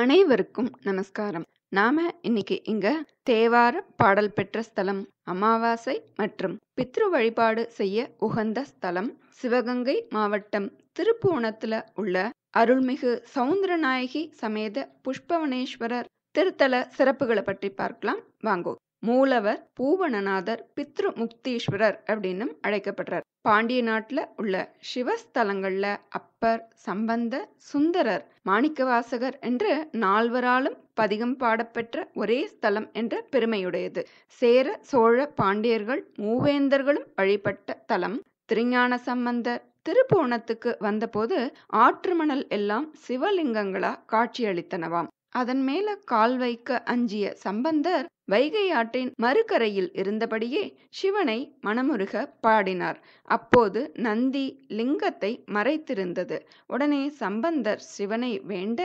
அனைவருக்கும் நமஸ்காரம். நாம இன்னைக்கு இங்க தேவார பாடல் பெற்ற ஸ்தலம், அமாவாசை மற்றும் பித்ரு வழிபாடு செய்ய உகந்த ஸ்தலம் சிவகங்கை மாவட்டம் திருப்புவனத்துல உள்ள அருள்மிகு சவுந்தரநாயகி சமேத புஷ்பவனேஸ்வரர் திருத்தல சிறப்புகளை பற்றி பார்க்கலாம். வாங்கோ. மூலவர் பூவனநாதர் பித்ரு முக்தீஸ்வரர் அப்படின்னும் அழைக்கப்படுறார். பாண்டிய நாட்டுல உள்ள சிவஸ்தலங்கள்ல அப்பர், சம்பந்தர், சுந்தரர், மாணிக்கவாசகர் என்று நால்வராலும் பதிகம் பாடப்பெற்ற ஒரே ஸ்தலம் என்ற பெருமையுடையது. சேர, சோழ, பாண்டியர்கள், மூவேந்தர்களும் வழிபட்ட தலம். திருஞான சம்பந்தர் திருப்போணத்துக்கு வந்தபோது ஆற்றுமணல் எல்லாம் சிவலிங்கங்களா காட்சியளித்தனவாம். அதன் மேல கால் வைக்க அஞ்சிய சம்பந்தர் வைகை ஆற்றின் மறுகரையில் இருந்தபடியே சிவனை மனமுருக பாடினார். அப்போது நந்தி லிங்கத்தை மறைத்திருந்தது. உடனே சம்பந்தர் சிவனை வேண்ட,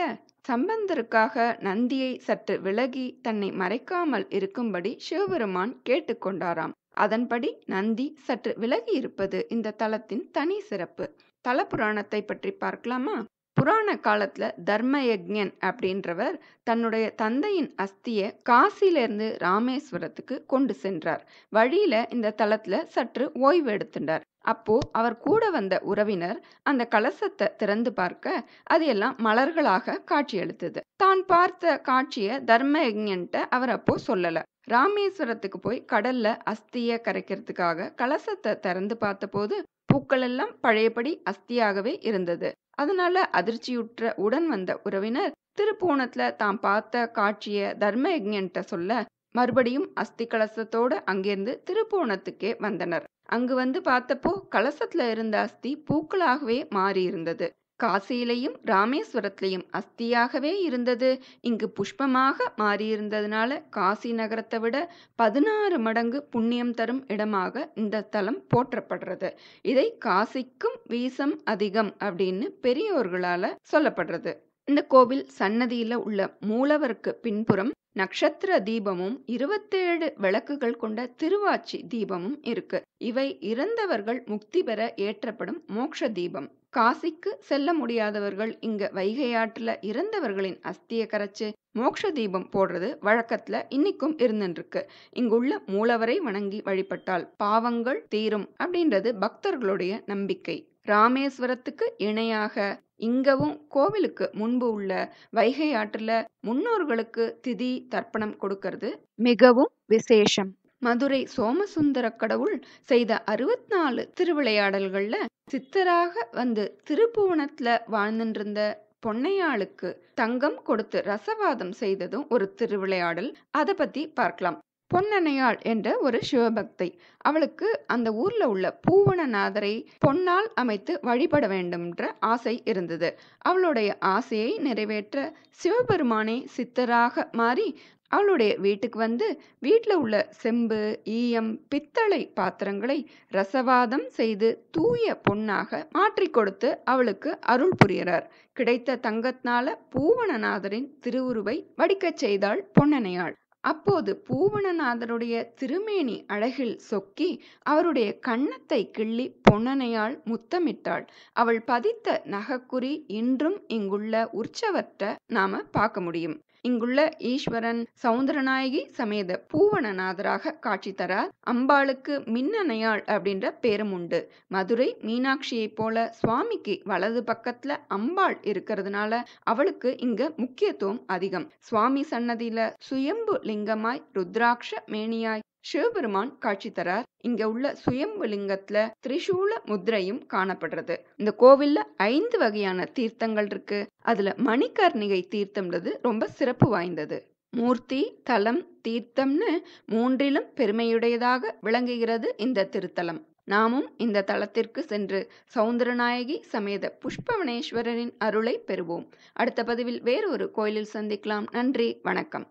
சம்பந்தருக்காக நந்தியை சற்று விலகி தன்னை மறைக்காமல் இருக்கும்படி சிவபெருமான் கேட்டுக்கொண்டாராம். அதன்படி நந்தி சற்று விலகி இருப்பது இந்த தலத்தின் தனி சிறப்பு. தல புராணத்தை பற்றி பார்க்கலாமா? புராண காலத்துல தர்மயஜ்ஞன் அப்படின்றவர் தன்னுடைய தந்தையின் அஸ்தியை காசியிலிருந்து ராமேஸ்வரத்துக்கு கொண்டு சென்றார். வழியில இந்த தலத்துல சற்று ஓய்வு எடுத்துட்டார். அப்போ அவர் கூட வந்த உறவினர் அந்த கலசத்தை திறந்து பார்க்க அது எல்லாம் மலர்களாக காட்சியளித்தது. தான் பார்த்த காட்சிய தர்மயஜ்ஞன்ட்ட அவர் அப்போ சொல்லல. ராமேஸ்வரத்துக்கு போய் கடல்ல அஸ்தியை கரைக்கிறதுக்காக கலசத்தை திறந்து பார்த்தபோது பூக்கள் எல்லாம் பழையபடி அஸ்தியாகவே இருந்தது. அதனால அதிர்ச்சியுற்ற உடன் வந்த உறவினர் திருப்பூணத்துல தாம் பார்த்த காட்சிய தர்மயஜ்ஞன்ட்ட சொல்ல மறுபடியும் அஸ்தி கலசத்தோடு அங்கிருந்து திருப்பூணத்துக்கே வந்தனர். அங்கு வந்து பார்த்தப்போ கலசத்துல இருந்த அஸ்தி பூக்களாகவே மாறி இருந்தது. காசியிலையும் ராமேஸ்வரத்திலையும் அஸ்தியாகவே இருந்தது, இங்கு புஷ்பமாக மாறியிருந்ததுனால காசி நகரத்தை விட 16 மடங்கு புண்ணியம் தரும் இடமாக இந்த தலம் போற்றப்படுறது. இதை காசிக்கும் வீசம் அதிகம் அப்படின்னு பெரியோர்களால சொல்லப்படுறது. இந்த கோவில் சன்னதியில உள்ள மூலவருக்கு பின்புறம் நக்ஷத்திர தீபமும் 27 விளக்குகள் கொண்ட திருவாச்சி தீபமும் இருக்கு. இவை இறந்தவர்கள் முக்தி பெற ஏற்றப்படும் மோட்ச தீபம். காசிக்கு செல்ல முடியாதவர்கள் இங்க வைகையாற்றுல இறந்தவர்களின் அஸ்தியை கரைச்சு மோட்ச தீபம் போடுறது வழக்கத்துல இன்னைக்கும் இருந்துருக்கு. இங்குள்ள மூலவரை வணங்கி வழிபட்டால் பாவங்கள் தீரும் அப்படின்றது பக்தர்களுடைய நம்பிக்கை. ராமேஸ்வரத்துக்கு இணையாக இங்கவும் கோவிலுக்கு முன்பு உள்ள வைகை ஆற்றுல முன்னோர்களுக்கு திதி தர்ப்பணம் கொடுக்கிறது மிகவும் விசேஷம். மதுரை சோமசுந்தர கடவுள் செய்த 44 திருவிளையாடல்கள்ல சித்தராக வந்து திருப்புவனத்துல வாழ்ந்துருந்த பொன்னையாளுக்கு தங்கம் கொடுத்து ரசவாதம் செய்ததும் ஒரு திருவிளையாடல். அதை பத்தி பார்க்கலாம். பொன்னனையாள் என்ற ஒரு சிவபக்தை, அவளுக்கு அந்த ஊர்ல உள்ள பூவனநாதரை பொன்னால் அமைத்து வழிபட வேண்டும்ன்ற ஆசை இருந்தது. அவளுடைய ஆசையை நிறைவேற்ற சிவபெருமானே சித்தராக மாறி அவளுடைய வீட்டுக்கு வந்து வீட்டில் உள்ள செம்பு, ஈயம், பித்தளை பாத்திரங்களை ரசவாதம் செய்து தூய பொன்னாக மாற்றி கொடுத்து அவளுக்கு அருள் புரியறார். கிடைத்த தங்கத்தினால பூவனநாதரின் திருவுருவை வடிக்கச் செய்தாள் பொன்னனையாள். அப்போது பூவனநாதருடைய திருமேனி அழகில் சொக்கி அவருடைய கன்னத்தை கிள்ளி பொன்னனையாள் முத்தமிட்டாள். அவள் பதித்த நகைக்குறி இன்றும் இங்குள்ள உற்சவத்தை நாம பார்க்க முடியும். இங்குள்ள ஈஸ்வரன் சவுந்தரநாயகி சமேத பூவனநாதராக காட்சி தரார். அம்பாளுக்கு மின்னனையாள் அப்படின்ற பேரும் உண்டு. மதுரை மீனாட்சியை போல சுவாமிக்கு வலது பக்கத்துல அம்பாள் இருக்கிறதுனால அவளுக்கு இங்க முக்கியத்துவம் அதிகம். சுவாமி சன்னதியில சுயம்பு லிங்கமாய் ருத்ராட்ச மேனியாய் சிவபெருமான் காட்சி தரார். இங்க உள்ள சுயம்பு லிங்கத்துல திரிசூல முத்திரையும் காணப்படுறது. இந்த கோவில்ல 5 வகையான தீர்த்தங்கள் இருக்கு. அதுல மணிகர்ணிகை தீர்த்தம்ன்றது ரொம்ப சிறப்பு வாய்ந்தது. மூர்த்தி, தலம், தீர்த்தம்னு 3லும் பெருமையுடையதாக விளங்குகிறது இந்த திருத்தலம். நாமும் இந்த தலத்திற்கு சென்று சௌந்தரநாயகி சமேத புஷ்பவனேஸ்வரரின் அருளை பெறுவோம். அடுத்த பதிவில் வேறு ஒரு கோயிலில் சந்திக்கலாம். நன்றி, வணக்கம்.